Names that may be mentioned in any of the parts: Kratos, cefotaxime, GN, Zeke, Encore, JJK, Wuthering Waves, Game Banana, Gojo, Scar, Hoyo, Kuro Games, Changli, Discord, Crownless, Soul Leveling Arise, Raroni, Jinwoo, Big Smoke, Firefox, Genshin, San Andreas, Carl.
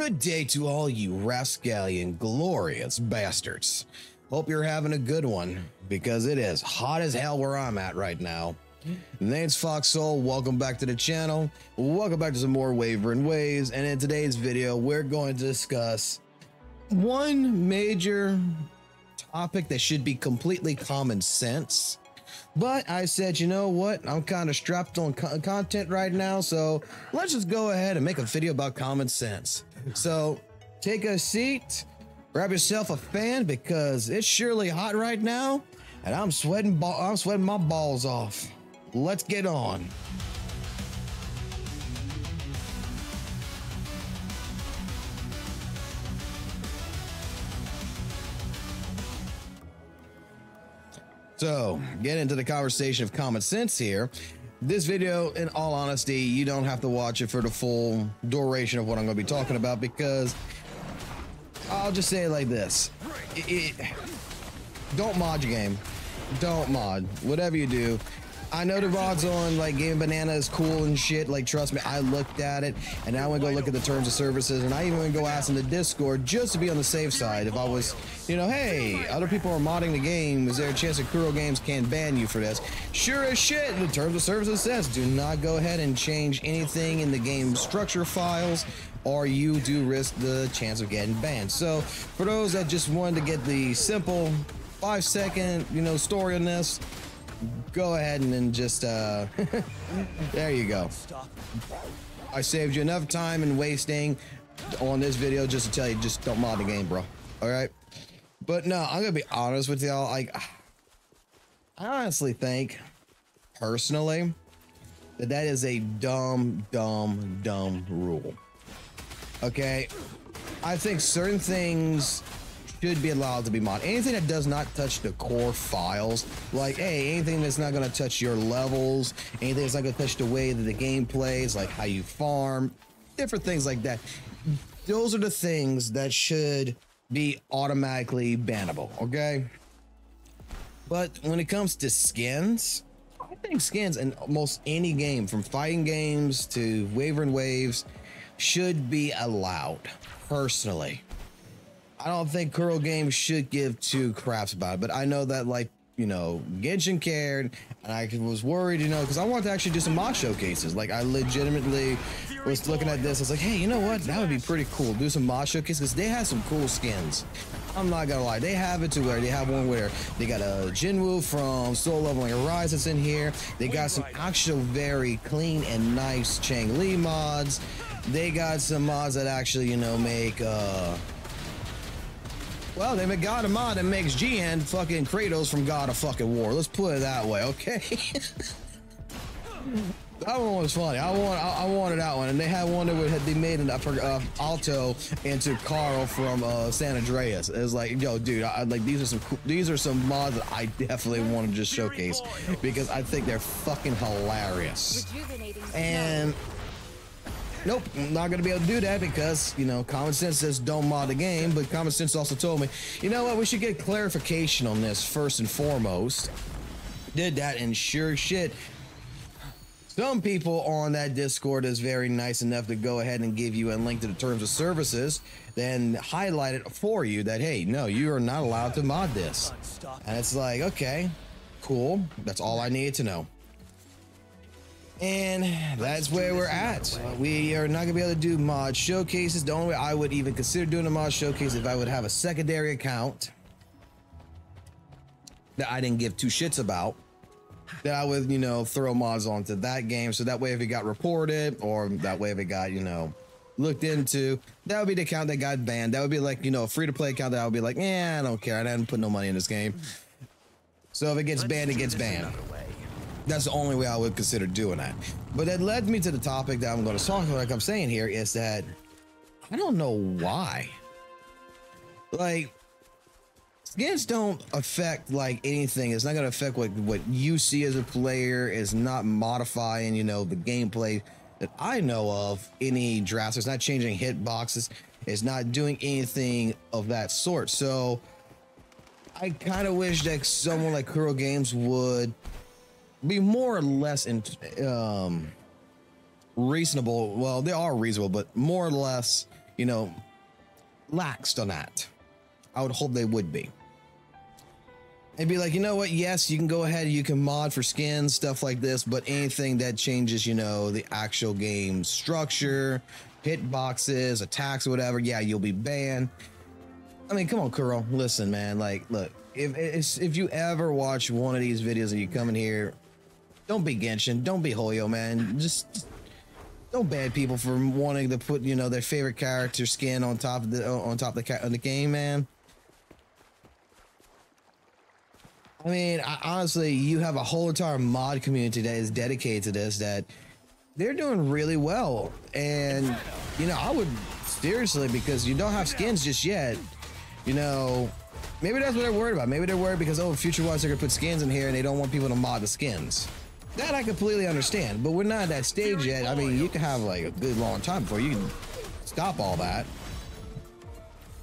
Good day to all you rascallion glorious bastards. Hope you're having a good one, because it is hot as hell where I'm at right now. Name's Fox Soul. Welcome back to the channel. Welcome back to some more Wuthering Waves, and in today's video we're going to discuss one major topic that should be completely common sense. But I said, you know what, I'm kind of strapped on content right now, so let's just go ahead and make a video about common sense. So take a seat, grab yourself a fan, because it's surely hot right now, and I'm sweating my balls off. Let's get on. So, get into the conversation of common sense here. This video, in all honesty, you don't have to watch it for the full duration of what I'm going to be talking about, because I'll just say it like this. Don't mod your game. Don't mod. Whatever you do. I know the VODs on like Game Banana is cool and shit. Like, trust me, I looked at it, and I went to go look at the terms of services, and I even went to go ask in the Discord just to be on the safe side. If I was, you know, hey, other people are modding the game, is there a chance that Kuro Games can ban you for this? Sure as shit, the terms of services says do not go ahead and change anything in the game structure files, or you do risk the chance of getting banned. So for those that just wanted to get the simple 5-second, you know, story on this, go ahead and then just there you go. I saved you enough time and wasting on this video just to tell you, just don't mod the game, bro. All right, but no, I'm gonna be honest with y'all. Like, I honestly think personally that that is a dumb rule. Okay, I think certain things should be allowed to be modded. Anything that does not touch the core files, like, hey, anything that's not gonna touch your levels, anything that's not gonna touch the way that the game plays, like how you farm, different things like that. Those are the things that should be automatically bannable, okay? But when it comes to skins, I think skins in almost any game, from fighting games to Wuthering Waves, should be allowed, personally. I don't think Kuro Games should give two craps about it, but I know that, like, you know, Genshin cared, and I was worried, you know, because I wanted to actually do some mod showcases. Like, I legitimately was looking at this, I was like, hey, you know what, that would be pretty cool, do some mod showcases, because they have some cool skins. I'm not gonna lie, they have it to where they have one where they got a Jinwoo from Soul Leveling Arise that's in here, they got some actual very clean and nice Changli mods, they got some mods that actually, you know, make, well, they got a mod that makes GN fucking Kratos from God of fucking War. Let's put it that way, okay? That one was funny. I wanted that one, and they had one that would have, they made an Alto into Carl from San Andreas. It's like, yo, dude, like these are some mods that I definitely want to just showcase because I think they're fucking hilarious. And nope, I'm not gonna be able to do that because, you know, common sense says don't mod the game, but common sense also told me, you know what, we should get clarification on this first and foremost. Did that, and sure shit, some people on that Discord is very nice enough to go ahead and give you a link to the terms of services, then highlight it for you that, hey, no, you are not allowed to mod this. And it's like, okay, cool, that's all I needed to know. And that's where we're at. We are not gonna be able to do mod showcases. The only way I would even consider doing a mod showcase if I would have a secondary account that I didn't give two shits about, that I would, you know, throw mods onto that game. So that way if it got reported, or that way if it got, you know, looked into, that would be the account that got banned. That would be like, you know, a free-to-play account that I would be like, yeah, I don't care, I didn't put no money in this game. So if it gets banned, it gets banned. That's the only way I would consider doing that. But that led me to the topic that I'm going to talk about, like I'm saying here, is that I don't know why. Like, skins don't affect, like, anything. It's not going to affect what you see as a player. It's not modifying, you know, the gameplay that I know of any drafts. It's not changing hitboxes. It's not doing anything of that sort. So I kind of wish that someone like Kuro Games would be more or less reasonable. Well, they are reasonable, but more or less, you know, laxed on that. I would hope they would be. It'd be like, you know what, yes, you can go ahead, you can mod for skins, stuff like this, but anything that changes, you know, the actual game structure, hitboxes, attacks, whatever, yeah, you'll be banned. I mean, come on, Kuro, listen, man, like, look, if you ever watch one of these videos and you come in here, don't be Genshin, don't be Hoyo, man, just don't ban people for wanting to put, you know, their favorite character skin on top of the game, man. I mean, honestly, you have a whole entire mod community that is dedicated to this, that they're doing really well. And, you know, I would seriously, because you don't have skins just yet, you know, maybe that's what they're worried about. Maybe they're worried because, oh, future-wise, they're going to put skins in here and they don't want people to mod the skins. That I completely understand, but we're not at that stage yet. I mean, you can have like a good long time before you can stop all that.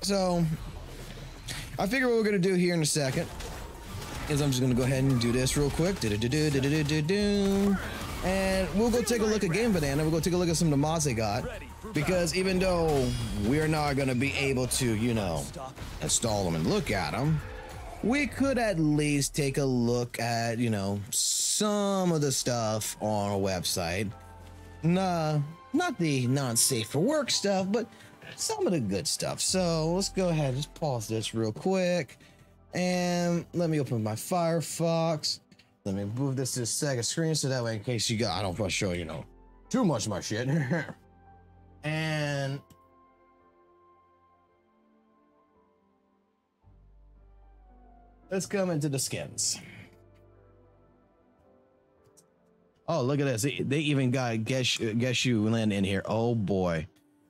So I figure what we're going to do here in a second is I'm just gonna go ahead and do this real quick. And we'll go take a look at Game Banana. We'll go take a look at some of the mods they got, because even though we're not gonna be able to, you know, install them and look at them, we could at least take a look at, you know, some of the stuff on our website. Nah, not the non-safe for work stuff, but some of the good stuff. So let's go ahead and just pause this real quick. And let me open my Firefox. Let me move this to the second screen so that way, in case you got, I don't want to show, you know, too much of my shit. And let's come into the skins. Oh, look at this. They even got Geshu Land in here. Oh boy.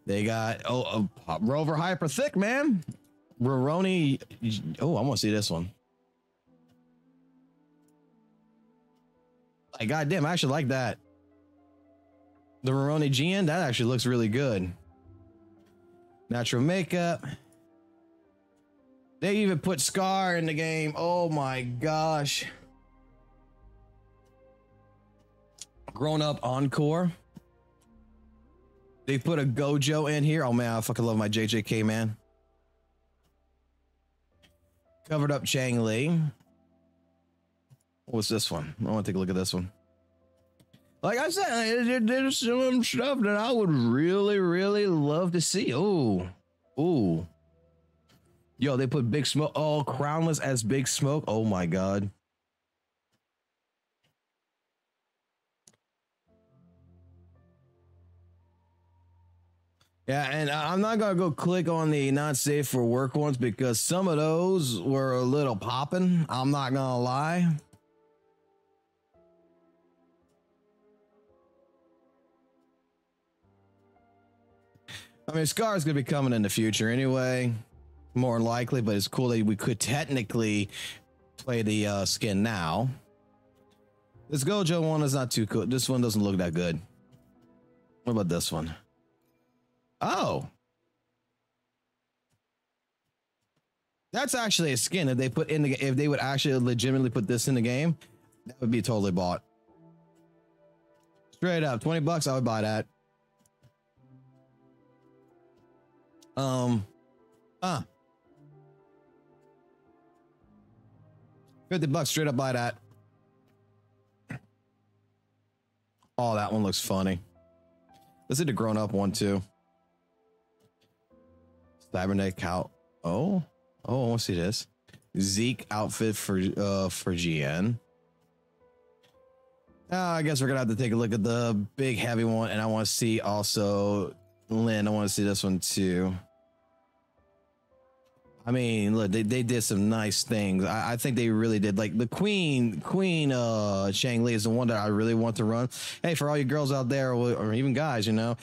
They got, oh, Rover Hyper Thick, man. Raroni, oh, I want to see this one. Like, goddamn, I actually like that. The Raroni GN, that actually looks really good. Natural makeup. They even put Scar in the game. Oh my gosh. Grown up Encore. They put a Gojo in here. Oh man, I fucking love my JJK, man. Covered up Changli. What's this one? I want to take a look at this one. Like I said, there's some stuff that I would really, really love to see. Oh, oh, yo, they put Big Smoke. Oh, Crownless as Big Smoke. Oh my God. Yeah, and I'm not going to go click on the not safe for work ones because some of those were a little popping. I'm not going to lie. I mean, Scar's going to be coming in the future anyway, more likely, but it's cool that we could technically play the skin now. This Gojo one is not too cool. This one doesn't look that good. What about this one? Oh, that's actually a skin. If they put in the, if they would actually legitimately put this in the game, that would be totally bought. Straight up, 20 bucks. I would buy that. Huh. 50 bucks. Straight up buy that. Oh, that one looks funny. Let's see the grown up one too. Cybernetic cow. Oh, oh, I want to see this Zeke outfit for GN. I guess we're gonna have to take a look at the big heavy one, and I want to see also Lynn. I want to see this one too. I mean, look, they did some nice things. I think they really did. Like the Queen Changli is the one that I really want to run. Hey, for all you girls out there, or even guys, you know,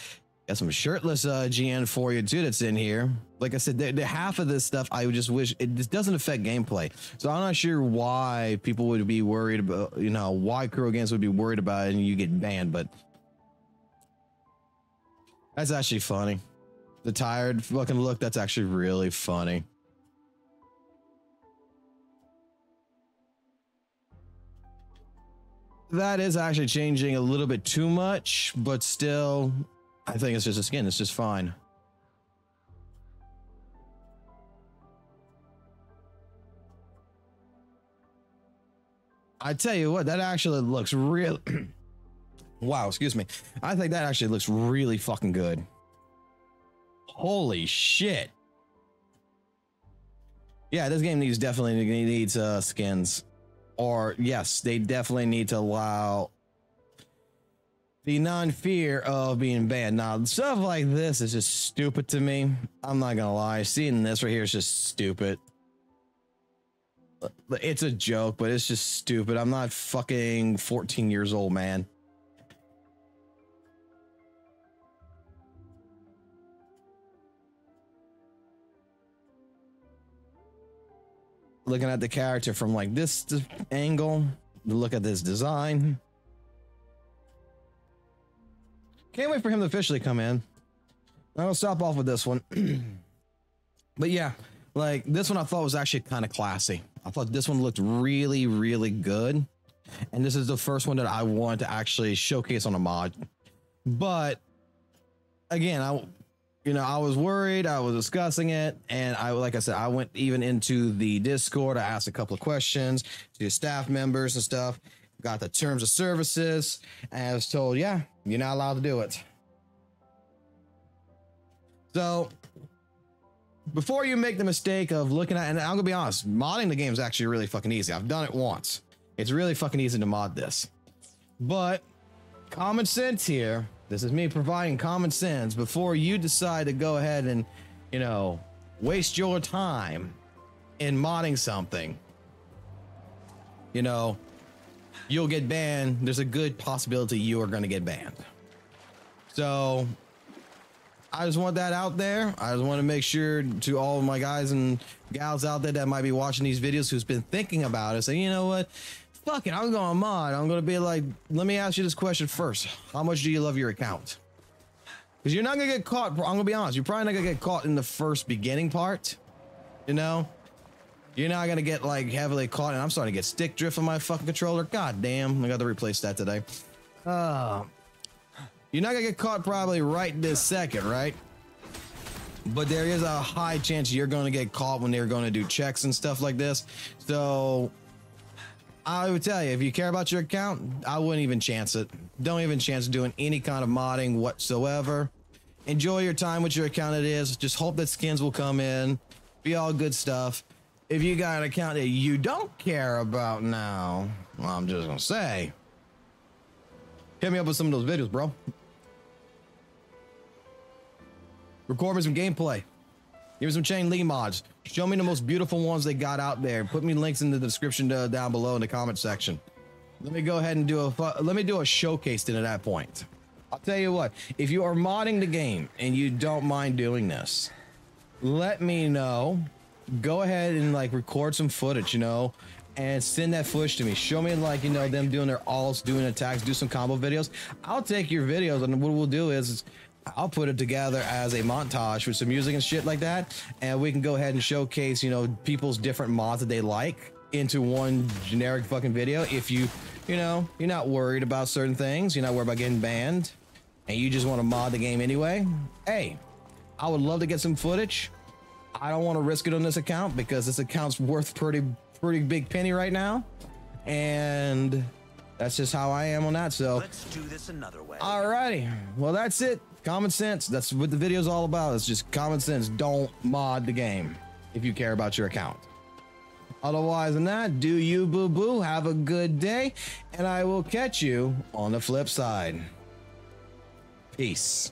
got some shirtless GN for you too that's in here. Like I said, the half of this stuff, I would just wish it just doesn't affect gameplay. So I'm not sure why people would be worried about, you know, why Kuro Games would be worried about it and you get banned, but that's actually funny. The tired fucking look, that's actually really funny. That is actually changing a little bit too much, but still, I think it's just a skin. It's just fine. I tell you what, that actually looks real. Wow, excuse me. I think that actually looks really fucking good. Holy shit. Yeah, this game definitely needs skins. Or yes, they definitely need to allow the non-fear of being banned. Now, stuff like this is just stupid to me. I'm not gonna lie. Seeing this right here is just stupid. It's a joke, but it's just stupid. I'm not fucking 14 years old, man. Looking at the character from like this angle, look at this design. Can't wait for him to officially come in. I'll stop off with this one. But yeah, like this one I thought was actually kind of classy. I thought this one looked really, really good. And this is the first one that I want to actually showcase on a mod. But again, I was worried. I was discussing it. And like I said, I went even into the Discord. I asked a couple of questions to the staff members and stuff. Got the terms of services. And I was told, yeah, you're not allowed to do it. So before you make the mistake of looking at, and I'm gonna be honest, modding the game is actually really fucking easy. I've done it once. It's really fucking easy to mod this. But common sense here. This is me providing common sense before you decide to go ahead and, you know, waste your time in modding something. You know, you'll get banned. There's a good possibility you are going to get banned. So I just want that out there. I just want to make sure to all of my guys and gals out there that might be watching these videos who's been thinking about it, saying, you know what? Fuck it, I'm going to mod. I'm going to be like, let me ask you this question first. How much do you love your account? Because you're not going to get caught. I'm going to be honest. You're probably not going to get caught in the first beginning part. You know? You're not going to get like heavily caught. And I'm starting to get stick drift on my fucking controller. God damn. I got to replace that today. You're not going to get caught probably right this second, right? But there is a high chance you're going to get caught when they're going to do checks and stuff like this. So I would tell you, if you care about your account, I wouldn't even chance it. Don't even chance doing any kind of modding whatsoever. Enjoy your time with your account it is. Just hope that skins will come in. Be all good stuff. If you got an account that you don't care about now, well, I'm just gonna say, hit me up with some of those videos, bro. Record me some gameplay. Give me some Changli mods. Show me the most beautiful ones they got out there. Put me links in the description down below in the comment section. Let me go ahead and do a showcase then at that point. I'll tell you what, if you are modding the game and you don't mind doing this, let me know. Go ahead and like record some footage, you know, and send that footage to me. Show me like, you know, them doing their alts, doing attacks, do some combo videos. I'll take your videos, and what we'll do is I'll put it together as a montage with some music and shit like that, and we can go ahead and showcase, you know, people's different mods that they like into one generic fucking video. If you know, you're not worried about certain things, you're not worried about getting banned, and you just want to mod the game anyway, hey, I would love to get some footage. I don't want to risk it on this account because this account's worth pretty big penny right now, and that's just how I am on that. So let's do this another way. Alrighty, well, that's it. Common sense. That's what the video's all about. It's just common sense. Don't mod the game if you care about your account. Otherwise than that, do you, boo-boo. Have a good day, and I will catch you on the flip side. Peace.